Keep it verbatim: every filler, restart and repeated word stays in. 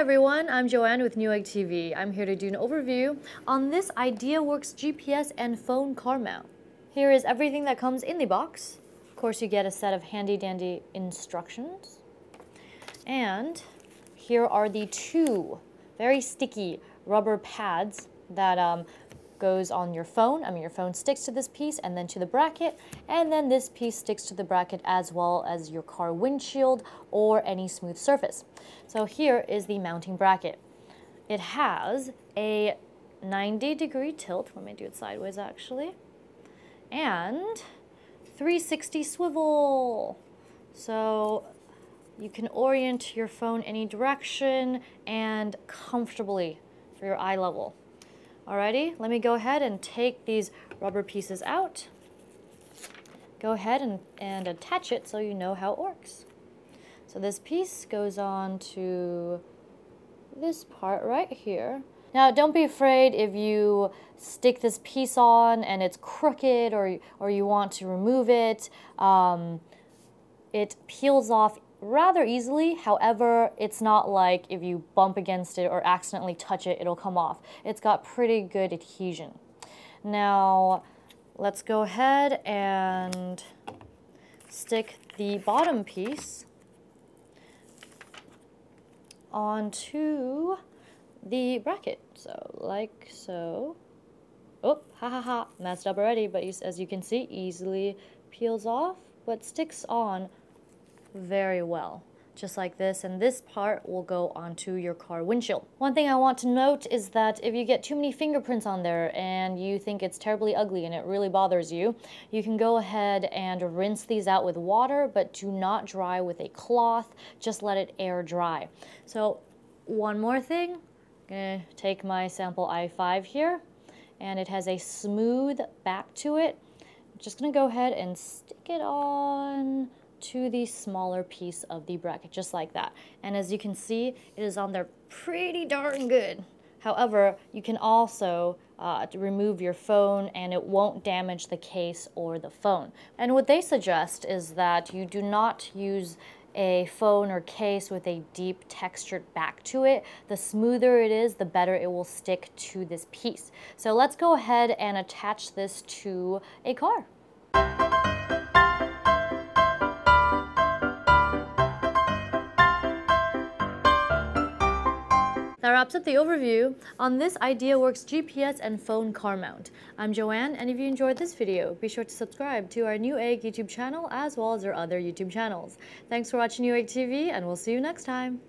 Hi everyone, I'm Joanne with Newegg T V. I'm here to do an overview on this IdeaWorks G P S and phone car mount. Here is everything that comes in the box. Of course, you get a set of handy dandy instructions. And here are the two very sticky rubber pads that um, goes on your phone. I mean, your phone sticks to this piece and then to the bracket, and then this piece sticks to the bracket as well as your car windshield or any smooth surface. So here is the mounting bracket. It has a ninety degree tilt. Let me do it sideways actually. And three sixty swivel. So you can orient your phone any direction and comfortably for your eye level. Alrighty, let me go ahead and take these rubber pieces out. Go ahead and, and attach it so you know how it works. So this piece goes on to this part right here. Now, don't be afraid if you stick this piece on and it's crooked or, or you want to remove it. Um, it peels off rather easily. However, it's not like if you bump against it or accidentally touch it, it'll come off. It's got pretty good adhesion. Now, let's go ahead and stick the bottom piece onto the bracket. So, like so. Oh, ha ha ha, messed up already, but as you can see, easily peels off, but sticks on very well, just like this, and this part will go onto your car windshield. One thing I want to note is that if you get too many fingerprints on there and you think it's terribly ugly and it really bothers you, you can go ahead and rinse these out with water, but do not dry with a cloth, just let it air dry. So one more thing, I'm gonna take my sample i five here, and it has a smooth back to it. I'm just gonna go ahead and stick it on to the smaller piece of the bracket, just like that. And as you can see, it is on there pretty darn good. However, you can also uh, remove your phone and it won't damage the case or the phone. And what they suggest is that you do not use a phone or case with a deep textured back to it. The smoother it is, the better it will stick to this piece. So let's go ahead and attach this to a car. That wraps up the overview on this IdeaWorks G P S and phone car mount. I'm Joanne, and if you enjoyed this video, be sure to subscribe to our Newegg YouTube channel as well as our other YouTube channels. Thanks for watching Newegg T V, and we'll see you next time.